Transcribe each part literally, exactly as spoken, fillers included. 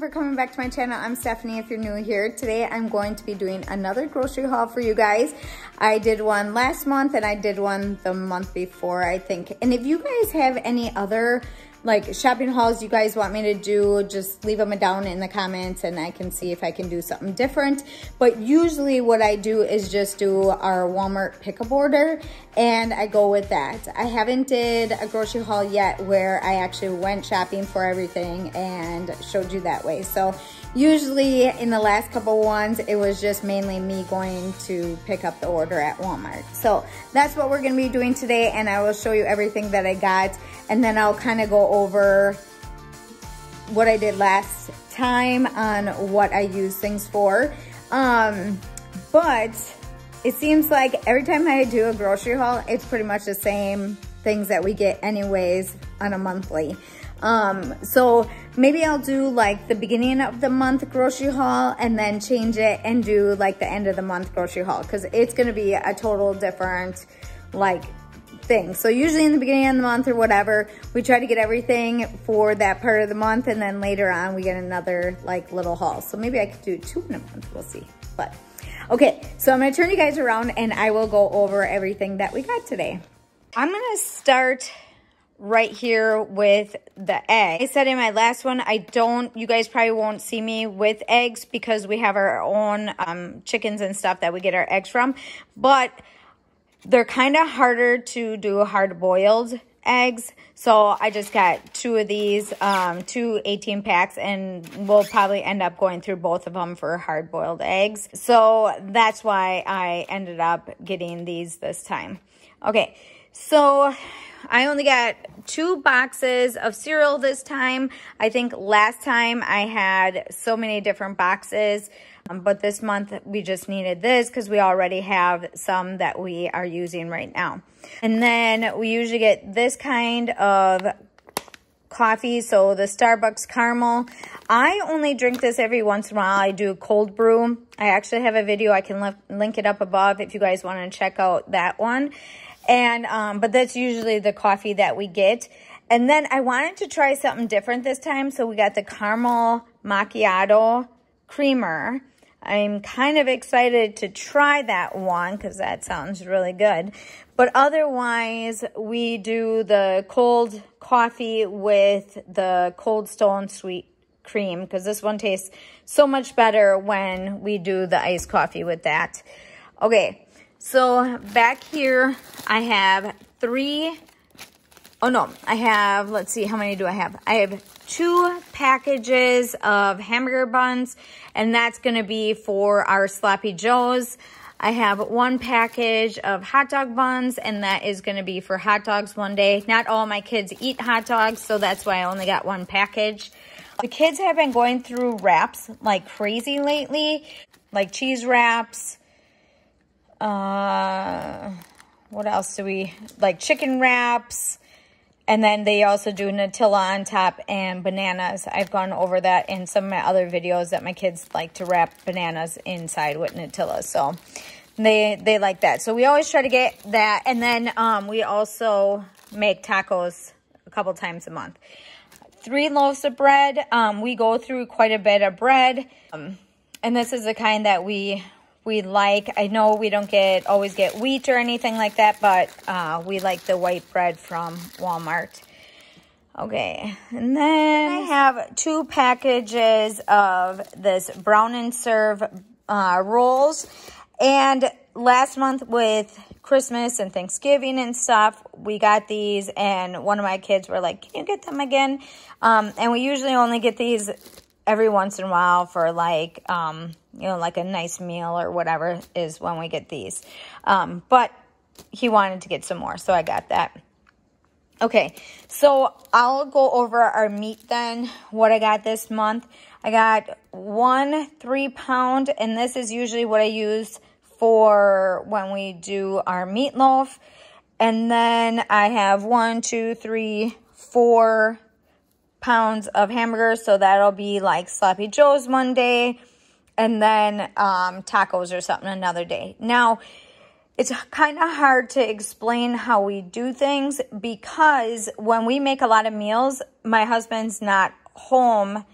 for coming back to my channel. I'm Stephanie if you're new here. Today I'm going to be doing another grocery haul for you guys. I did one last month and I did one the month before, I think. And if you guys have any other like shopping hauls you guys want me to do, just leave them down in the comments and I can see if I can do something different. But usually what I do is just do our Walmart pickup order and I go with that. I haven't did a grocery haul yet where I actually went shopping for everything and showed you that way. So usually in the last couple ones, it was just mainly me going to pick up the order at Walmart. So that's what we're gonna be doing today, and I will show you everything that I got, and then I'll kind of go over what I did last time on what I use things for. Um, but it seems like every time I do a grocery haul, it's pretty much the same things that we get anyways on a monthly. Um, so maybe I'll do like the beginning of the month grocery haul and then change it and do like the end of the month grocery haul, because it's going to be a total different like thing. So usually in the beginning of the month or whatever, we try to get everything for that part of the month, and then later on we get another like little haul. So maybe I could do two in a month, we'll see. But okay, so I'm going to turn you guys around and I will go over everything that we got today. I'm going to start right here with the egg. I said in my last one, I don't, you guys probably won't see me with eggs because we have our own um, chickens and stuff that we get our eggs from, but they're kind of harder to do hard boiled eggs. So I just got two of these, um, two eighteen packs, and we'll probably end up going through both of them for hard boiled eggs. So that's why I ended up getting these this time. Okay. So I only got two boxes of cereal this time. I think last time I had so many different boxes, um, but this month we just needed this because we already have some that we are using right now. And then we usually get this kind of coffee, so the Starbucks caramel. I only drink this every once in a while. I do cold brew. I actually have a video. I can link it up above if you guys want to check out that one. And, um, but that's usually the coffee that we get. And then I wanted to try something different this time. So we got the caramel macchiato creamer. I'm kind of excited to try that one because that sounds really good. But otherwise, we do the cold coffee with the Cold Stone sweet cream because this one tastes so much better when we do the iced coffee with that. Okay. So back here, I have three, oh no, I have, let's see, how many do I have? I have two packages of hamburger buns, and that's going to be for our Sloppy Joes. I have one package of hot dog buns, and that is going to be for hot dogs one day. Not all my kids eat hot dogs, so that's why I only got one package. The kids have been going through wraps like crazy lately, like cheese wraps. Uh, what else do we, like chicken wraps, and then they also do Nutella on top and bananas. I've gone over that in some of my other videos that my kids like to wrap bananas inside with Nutella. So they, they like that. So we always try to get that. And then, um, we also make tacos a couple times a month. Three loaves of bread. Um, we go through quite a bit of bread. Um, and this is the kind that we We like, I know we don't get always get wheat or anything like that, but uh, we like the white bread from Walmart. Okay, and then I have two packages of this brown and serve uh, rolls. And last month with Christmas and Thanksgiving and stuff, we got these, and one of my kids were like, can you get them again? Um, and we usually only get these every once in a while for like, um, you know, like a nice meal or whatever is when we get these. Um, but he wanted to get some more, so I got that. Okay, so I'll go over our meat then, what I got this month. I got one three pound, and this is usually what I use for when we do our meatloaf. And then I have one, two, three, four pounds of hamburgers, so that'll be like Sloppy Joe's one day, and then um, tacos or something another day. Now, it's kind of hard to explain how we do things because when we make a lot of meals, my husband's not home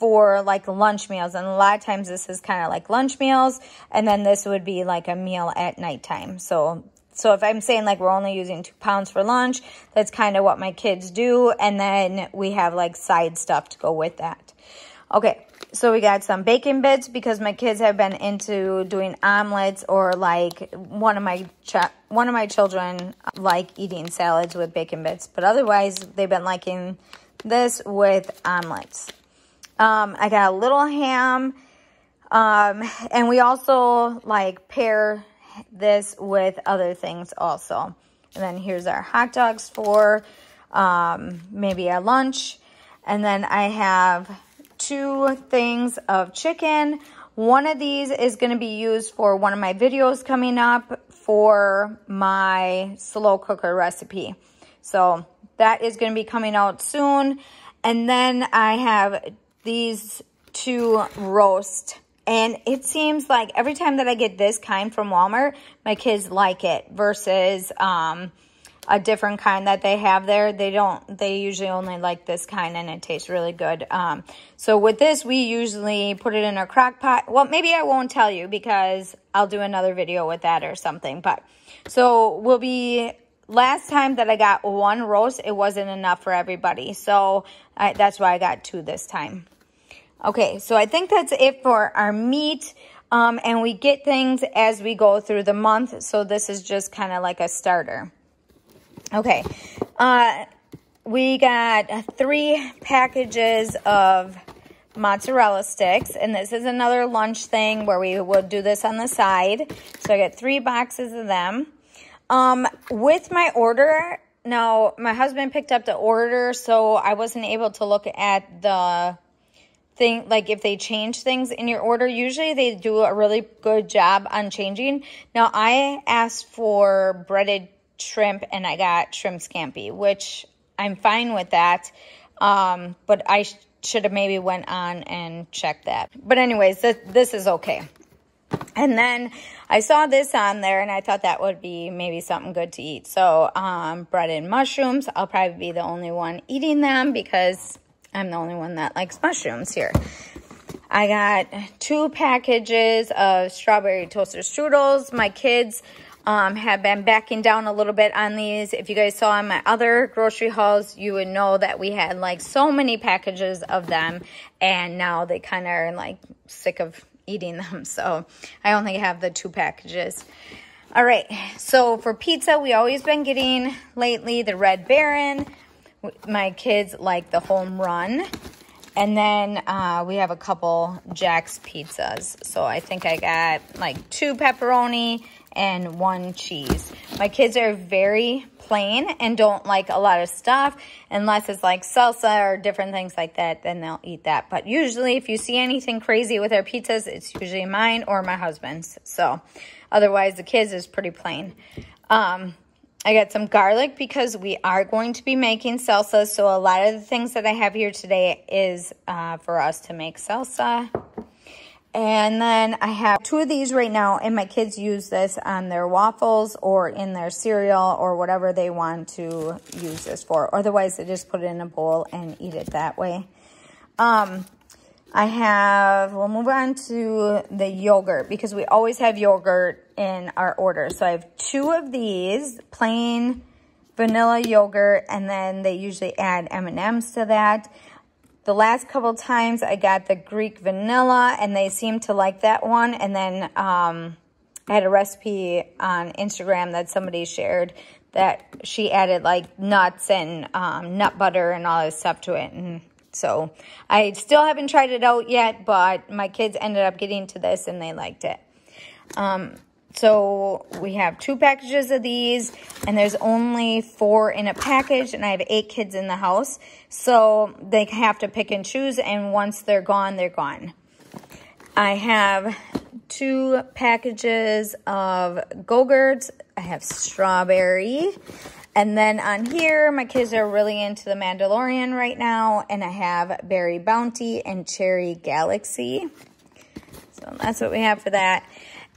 for like lunch meals. And a lot of times this is kind of like lunch meals. And then this would be like a meal at nighttime. So, so if I'm saying like we're only using two pounds for lunch, that's kind of what my kids do. And then we have like side stuff to go with that. Okay. So we got some bacon bits because my kids have been into doing omelets, or like one of my one of my children like eating salads with bacon bits. But otherwise, they've been liking this with omelets. Um, I got a little ham, um, and we also like pair this with other things also. And then here's our hot dogs for um, maybe a lunch. And then I have two things of chicken. One of these is going to be used for one of my videos coming up for my slow cooker recipe. So that is going to be coming out soon. And then I have these two roast. And it seems like every time that I get this kind from Walmart, my kids like it versus um, a different kind that they have there. They don't, they usually only like this kind, and it tastes really good. Um, so with this, we usually put it in a crock pot. Well, maybe I won't tell you because I'll do another video with that or something. But so we'll be, last time that I got one roast, it wasn't enough for everybody. So I, that's why I got two this time. Okay. So I think that's it for our meat. Um, and we get things as we go through the month. So this is just kind of like a starter. Okay, uh, we got three packages of mozzarella sticks, and this is another lunch thing where we would do this on the side. So I got three boxes of them. Um, with my order, now my husband picked up the order, so I wasn't able to look at the thing, like if they change things in your order. Usually they do a really good job on changing. Now I asked for breaded shrimp and I got shrimp scampi, which I'm fine with that, um but I sh should have maybe went on and checked that. But anyways, th this is okay. And then I saw this on there and I thought that would be maybe something good to eat, so um breaded mushrooms. I'll probably be the only one eating them because I'm the only one that likes mushrooms here. I got two packages of strawberry toaster strudels. My kids Um, have been backing down a little bit on these. If you guys saw on my other grocery hauls, you would know that we had like so many packages of them, and now they kind of are like sick of eating them. So I only have the two packages. All right. So for pizza, we always been getting lately the Red Baron. My kids like the home run. And then uh, we have a couple Jack's pizzas. So I think I got like two pepperoni and one cheese. My kids are very plain and don't like a lot of stuff. Unless it's like salsa or different things like that, then they'll eat that. But usually if you see anything crazy with our pizzas, it's usually mine or my husband's. So otherwise the kids is pretty plain. Um, I got some garlic because we are going to be making salsa. So a lot of the things that I have here today is uh, for us to make salsa. And then I have two of these right now, and my kids use this on their waffles or in their cereal or whatever they want to use this for. Otherwise, they just put it in a bowl and eat it that way. Um, I have, we'll move on to the yogurt because we always have yogurt in our order. So I have two of these, plain vanilla yogurt, and then they usually add M and M's to that. The last couple times I got the Greek vanilla, and they seemed to like that one. And then um, I had a recipe on Instagram that somebody shared that she added like nuts and um, nut butter and all this stuff to it. And so I still haven't tried it out yet, but my kids ended up getting to this and they liked it. Um, so we have two packages of these, and there's only four in a package, and I have eight kids in the house. So they have to pick and choose, and once they're gone, they're gone. I have two packages of Go-Gurts. I have strawberry. And then on here, my kids are really into the Mandalorian right now, and I have Berry Bounty and Cherry Galaxy. So that's what we have for that.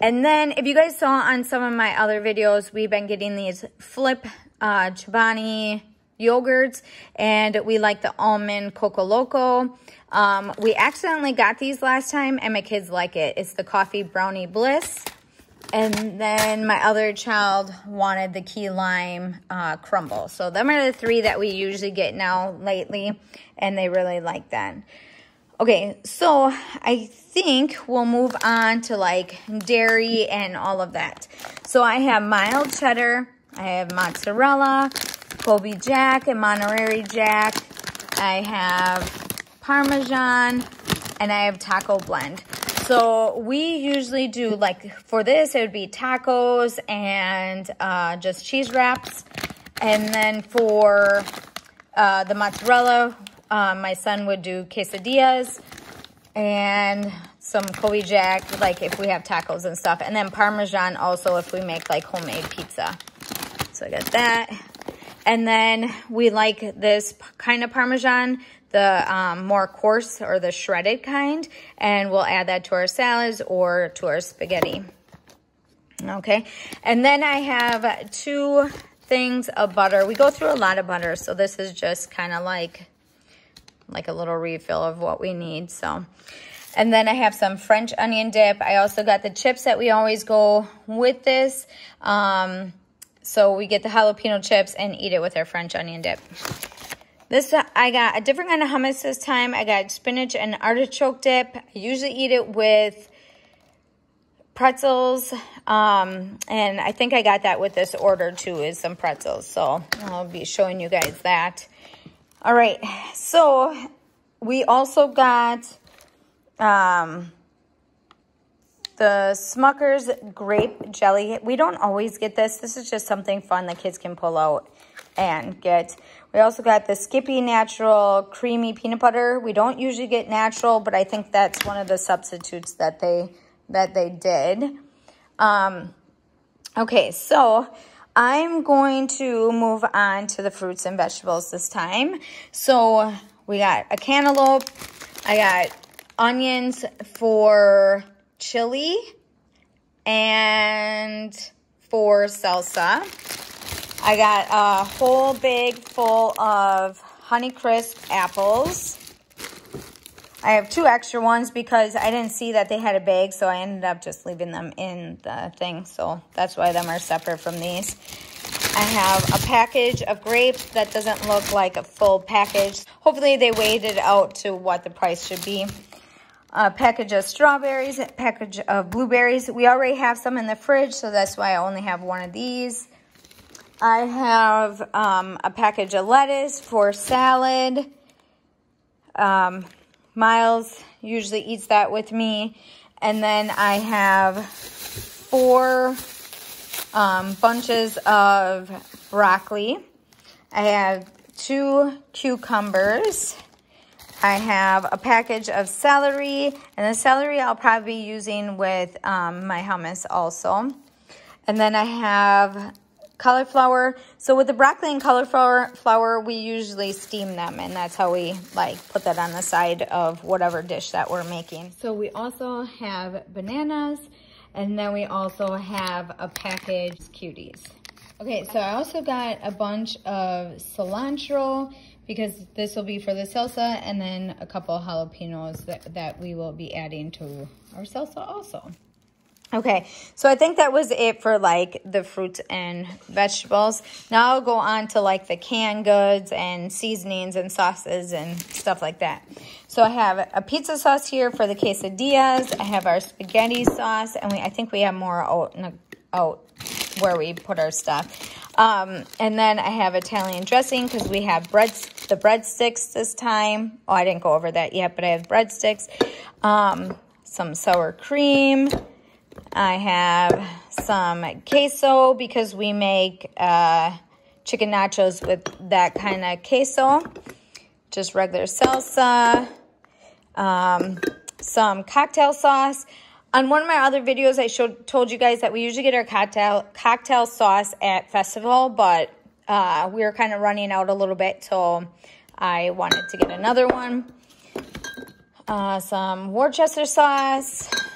And then if you guys saw on some of my other videos, we've been getting these flip uh, Chobani yogurts, and we like the almond Coco Loco. Um, we accidentally got these last time, and my kids like it. It's the coffee brownie bliss. And then my other child wanted the key lime uh, crumble. So them are the three that we usually get now lately, and they really like that. Okay, so I think we'll move on to like dairy and all of that. So I have mild cheddar, I have mozzarella, Kobe Jack and Monterey Jack, I have Parmesan, and I have taco blend. So we usually do, like for this, it would be tacos and uh, just cheese wraps. And then for uh, the mozzarella, Uh, my son would do quesadillas and some Kobe Jack, like if we have tacos and stuff. And then Parmesan also if we make like homemade pizza. So I got that. And then we like this kind of Parmesan, the um, more coarse or the shredded kind. And we'll add that to our salads or to our spaghetti. Okay. And then I have two things of butter. We go through a lot of butter. So this is just kind of like... like a little refill of what we need. So, and then I have some French onion dip. I also got the chips that we always go with this. Um, so we get the jalapeno chips and eat it with our French onion dip. This, I got a different kind of hummus this time. I got spinach and artichoke dip. I usually eat it with pretzels. Um, and I think I got that with this order too, is some pretzels. So I'll be showing you guys that. All right, so we also got um, the Smucker's grape jelly. We don't always get this. This is just something fun that kids can pull out and get. We also got the Skippy natural creamy peanut butter. We don't usually get natural, but I think that's one of the substitutes that they that they did. Um, okay, so... I'm going to move on to the fruits and vegetables this time. So we got a cantaloupe. I got onions for chili and for salsa. I got a whole bag full of Honeycrisp apples. I have two extra ones because I didn't see that they had a bag, so I ended up just leaving them in the thing. So that's why them are separate from these. I have a package of grapes that doesn't look like a full package. Hopefully they weighed it out to what the price should be. A package of strawberries, a package of blueberries. We already have some in the fridge, so that's why I only have one of these. I have um, a package of lettuce for salad. Um... Miles usually eats that with me. And then I have four um, bunches of broccoli. I have two cucumbers. I have a package of celery. And the celery I'll probably be using with um, my hummus also. And then I have cauliflower. So with the broccoli and cauliflower, we usually steam them, and that's how we like put that on the side of whatever dish that we're making. So we also have bananas, and then we also have a package of cuties. Okay, so I also got a bunch of cilantro because this will be for the salsa, and then a couple of jalapenos that, that we will be adding to our salsa also. Okay, so I think that was it for like the fruits and vegetables. Now I'll go on to like the canned goods and seasonings and sauces and stuff like that. So I have a pizza sauce here for the quesadillas. I have our spaghetti sauce, and we I think we have more out, out where we put our stuff. Um, and then I have Italian dressing because we have bread, the breadsticks this time. Oh, I didn't go over that yet, but I have breadsticks, um, some sour cream. I have some queso because we make uh, chicken nachos with that kind of queso. Just regular salsa. Um, some cocktail sauce. On one of my other videos, I showed, told you guys that we usually get our cocktail, cocktail sauce at festival, but uh, we were kind of running out a little bit, so I wanted to get another one. Uh, some Worcester sauce.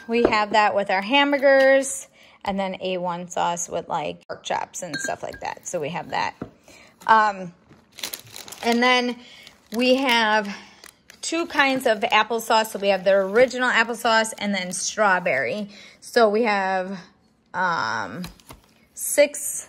We have that with our hamburgers, and then A one sauce with like pork chops and stuff like that. So we have that. Um, And then we have two kinds of applesauce. So we have the original applesauce and then strawberry. So we have um, six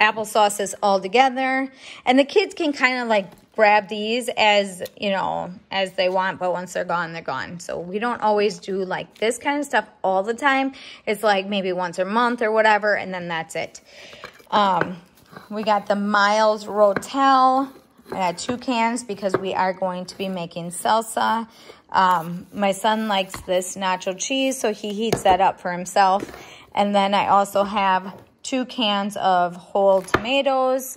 applesauces all together. And the kids can kind of like grab these as, you know, as they want. But once they're gone, they're gone. So we don't always do like this kind of stuff all the time. It's like maybe once a month or whatever. And then that's it. Um, we got the Miles Rotel. I got two cans because we are going to be making salsa. Um, my son likes this nacho cheese, so he heats that up for himself. And then I also have two cans of whole tomatoes,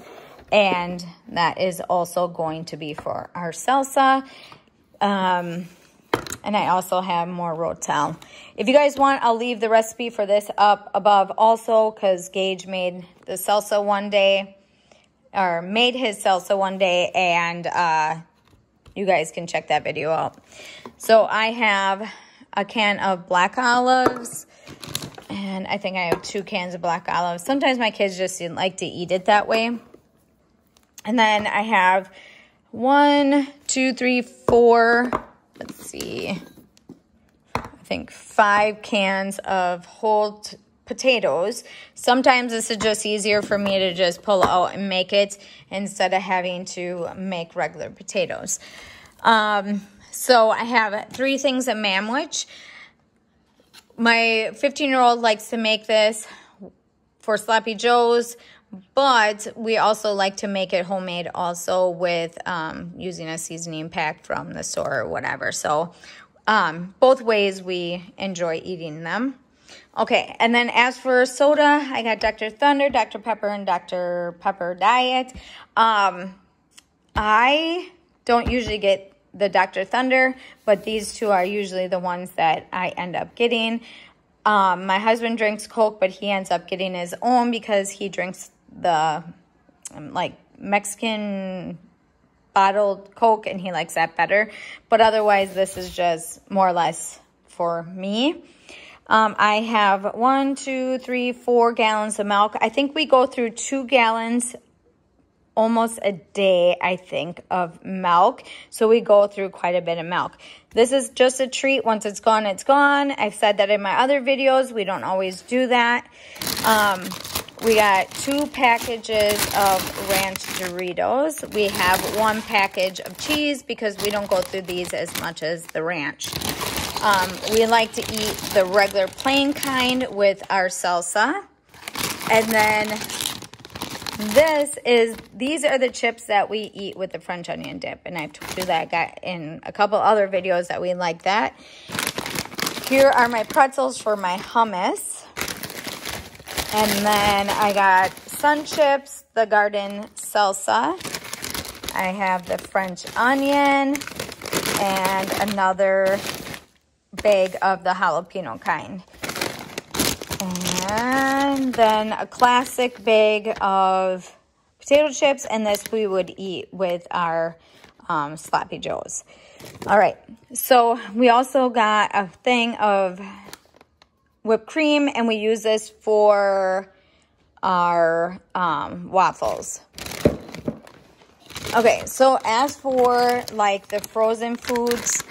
and that is also going to be for our salsa. Um, and I also have more Rotel. If you guys want, I'll leave the recipe for this up above also, because Gage made the salsa one day. or made his salsa one day, and uh, you guys can check that video out. So I have a can of black olives, and I think I have two cans of black olives. Sometimes my kids just didn't like to eat it that way. And then I have one, two, three, four, let's see, I think five cans of whole potatoes. Sometimes this is just easier for me to just pull out and make it instead of having to make regular potatoes. Um, so I have three things of mamwich. My fifteen-year-old likes to make this for sloppy joes, but we also like to make it homemade also with um, using a seasoning pack from the store or whatever. So um, both ways we enjoy eating them. Okay, and then as for soda, I got Doctor Thunder, Doctor Pepper, and Doctor Pepper Diet. Um, I don't usually get the Doctor Thunder, but these two are usually the ones that I end up getting. Um, my husband drinks Coke, but he ends up getting his own because he drinks the um, like Mexican bottled Coke, and he likes that better. But otherwise, this is just more or less for me. Um, I have one, two, three, four gallons of milk. I think we go through two gallons almost a day, I think, of milk. So we go through quite a bit of milk. This is just a treat. Once it's gone, it's gone. I've said that in my other videos. We don't always do that. Um, we got two packages of ranch Doritos. We have one package of cheese because we don't go through these as much as the ranch. Um, we like to eat the regular plain kind with our salsa. And then this is, these are the chips that we eat with the French onion dip. And I've told you that I got in a couple other videos that we like that. Here are my pretzels for my hummus. And then I got sun chips, the garden salsa. I have the French onion and another bag of the jalapeno kind, and then a classic bag of potato chips, and this we would eat with our um, sloppy joes. All right, so we also got a thing of whipped cream, and we use this for our um, waffles. Okay, so as for like the frozen foods,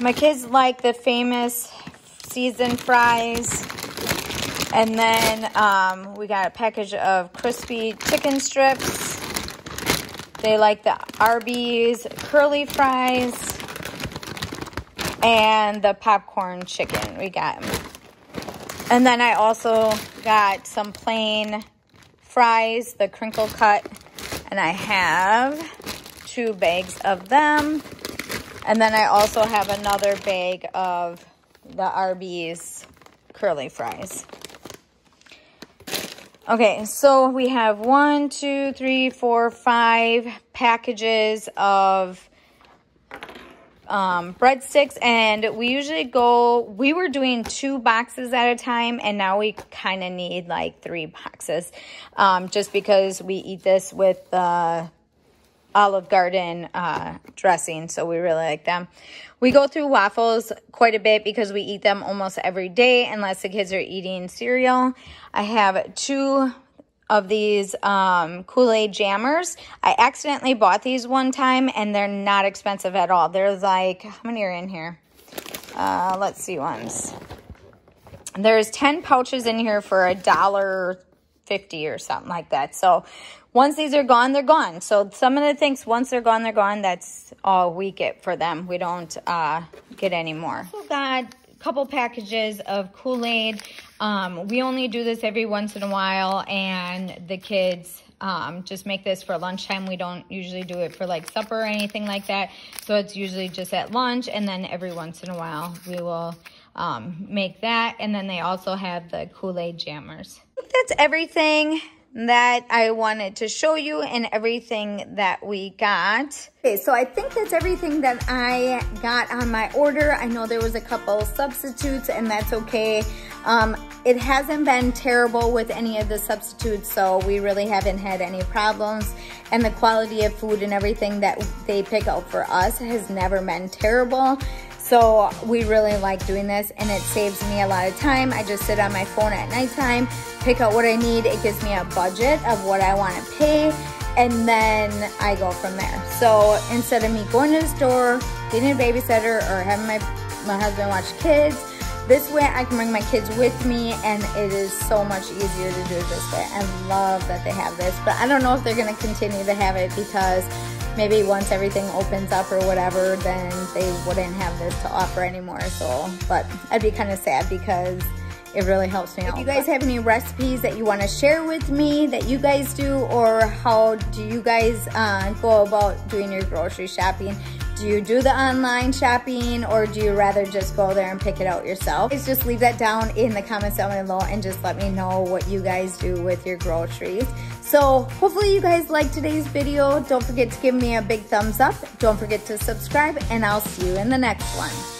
my kids like the famous seasoned fries. And then um, we got a package of crispy chicken strips. They like the Arby's curly fries. And the popcorn chicken we got. And then I also got some plain fries, the crinkle cut. And I have two bags of them. And then I also have another bag of the Arby's curly fries. Okay, so we have one, two, three, four, five packages of um, breadsticks. And we usually go, we were doing two boxes at a time. And now we kind of need like three boxes. Um, just because we eat this with the Uh, Olive Garden uh, dressing, so we really like them. We go through waffles quite a bit because we eat them almost every day unless the kids are eating cereal. I have two of these um, Kool-Aid jammers. I accidentally bought these one time, and they're not expensive at all. They're like, how many are in here? Uh, let's see ones. There's ten pouches in here for a dollar fifty or something like that. So once these are gone, they're gone. So some of the things, once they're gone, they're gone. That's all we get for them. We don't uh, get any more. Oh, God. Couple packages of Kool-Aid. Um, we only do this every once in a while, and the kids um, just make this for lunchtime. We don't usually do it for like supper or anything like that. So it's usually just at lunch, and then every once in a while we will um, make that. And then they also have the Kool-Aid jammers. That's everything that I wanted to show you and everything that we got. Okay, so I think that's everything that I got on my order. I know there was a couple substitutes, and that's okay. Um, it hasn't been terrible with any of the substitutes, so we really haven't had any problems. And the quality of food and everything that they pick out for us has never been terrible. So we really like doing this, and it saves me a lot of time. I just sit on my phone at nighttime, pick out what I need. It gives me a budget of what I want to pay, and then I go from there. So instead of me going to the store, getting a babysitter, or having my, my husband watch kids, this way I can bring my kids with me, and it is so much easier to do it this way. I love that they have this, but I don't know if they're going to continue to have it, because maybe once everything opens up or whatever, then they wouldn't have this to offer anymore. So, but I'd be kind of sad, because it really helps me out. If you guys have any recipes that you want to share with me that you guys do, or how do you guys uh, go about doing your grocery shopping? Do you do the online shopping, or do you rather just go there and pick it out yourself? It's just leave that down in the comments down below, and just let me know what you guys do with your groceries. So hopefully you guys liked today's video. Don't forget to give me a big thumbs up. Don't forget to subscribe, and I'll see you in the next one.